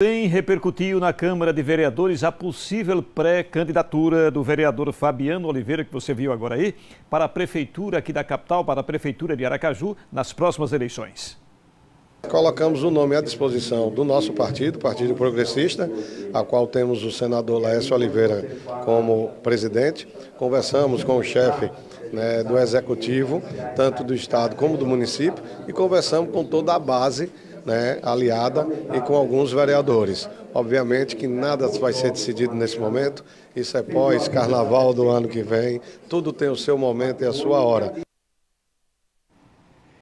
Tem repercutiu na Câmara de Vereadores a possível pré-candidatura do vereador Fabiano Oliveira, que você viu agora aí, para a prefeitura aqui da capital, para a prefeitura de Aracaju, nas próximas eleições. Colocamos o nome à disposição do nosso partido, Partido Progressista, a qual temos o senador Laércio Oliveira como presidente. Conversamos com o chefe do executivo, tanto do estado como do município, e conversamos com toda a base aliada e com alguns vereadores. Obviamente que nada vai ser decidido nesse momento, isso é pós-carnaval do ano que vem, tudo tem o seu momento e a sua hora.